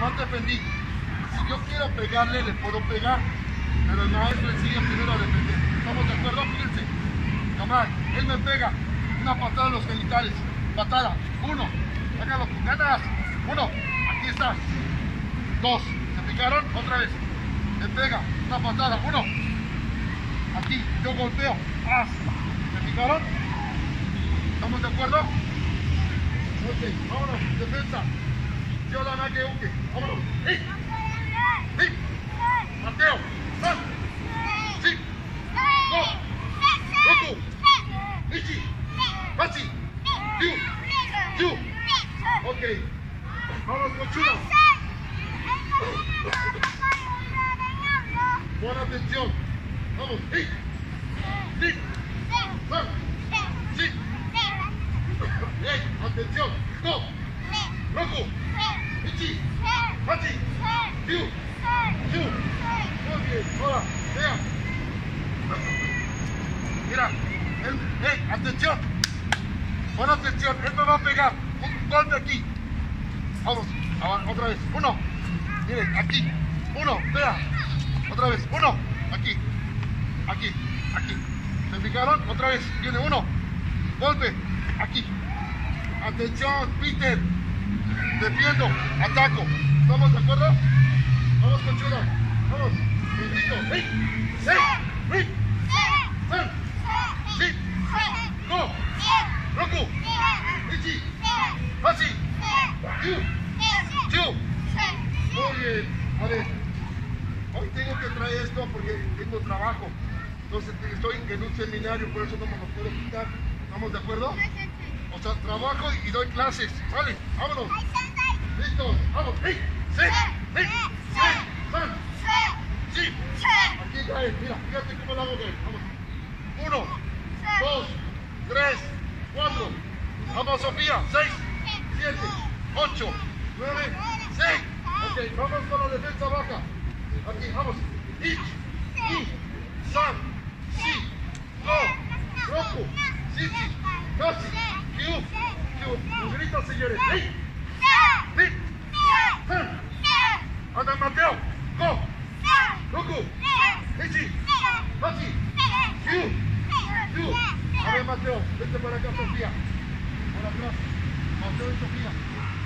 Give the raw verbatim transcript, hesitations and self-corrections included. nomás defendí. Si yo quiero pegarle, le puedo pegar, pero el maestro sigue primero a defender. ¿Estamos de acuerdo? Fíjense, nomás, él me pega, una patada en los genitales, patada, uno, hágalo con ganas, uno, aquí está, dos, ¿se fijaron? Otra vez, me pega, una patada, uno, aquí, yo golpeo, hasta, ¿se fijaron? ¿Estamos de acuerdo? Ok, vámonos, defensa. Yo la nagué, ok, vámonos. ¡Sí! ¡Sí! ¡Mateo! ¡Sal! ¡Sí! ¡No! ¡Oto! ¡Ichi! ¡Pachi! ¡Yu! ¡Yu! Ok, vámonos con Chula. Buena atención. Vamos. ¡Sí! ¡Sí! ¡Sal! ¡Sí! ¡Ey! ¡Atención! ¡No! ¡Loco! ¡Ichi! ¡Pachi! ¡Yu! ¡Yu! Muy bien, ahora, vea. Mira, él, ¡hey! ¡Atención! Buena atención, él me va a pegar. Un golpe aquí. Vamos, ahora, otra vez. Uno. Miren, aquí. Uno, vea. Otra vez. Uno. Aquí. Aquí. Aquí. ¿Se fijaron? Otra vez. Viene uno. Golpe. Aquí. Atención, Peter. Defiendo. Ataco. ¿Estamos de acuerdo? Vamos, Conchula. Vamos. Bendito. ¡Hey! ¡Hey! ¡Hey! ¡Hey! ¡Sí! ¡Go! ¡Roku! ¡Ichi! ¡Hachi! ¡Yu! ¡Yu! Muy bien. A ver. Hoy tengo que traer esto porque tengo trabajo. Entonces estoy en un seminario, por eso no me lo puedo quitar. ¿Estamos de acuerdo? O sea, trabajo y doy clases. Vale, vámonos. Listos, vamos. ¡Sí! ¡Sí! ¡Sí! ¡Sí! ¡Sí! Aquí ya es, mira, fíjate cómo lo hago bien. Vamos. Uno, dos, tres, cuatro. Vamos, Sofía. Seis, siete, ocho, nueve, seis. Ok, vamos con la defensa baja. Aquí, vamos. Ich, I, San, Si, Lo, Rojo, Sichi, Casi, Kiu, Kiu. Los gritos, señores. ¡Hey! ¡Hey! ¡Anda, Mateo! ¡Go! ¡Roku! ¡Ichi! ¡Maki! ¡Kiu! ¡Kiu! A ver, Mateo, vete para acá, Sofía. Por atrás. Mateo y Sofía.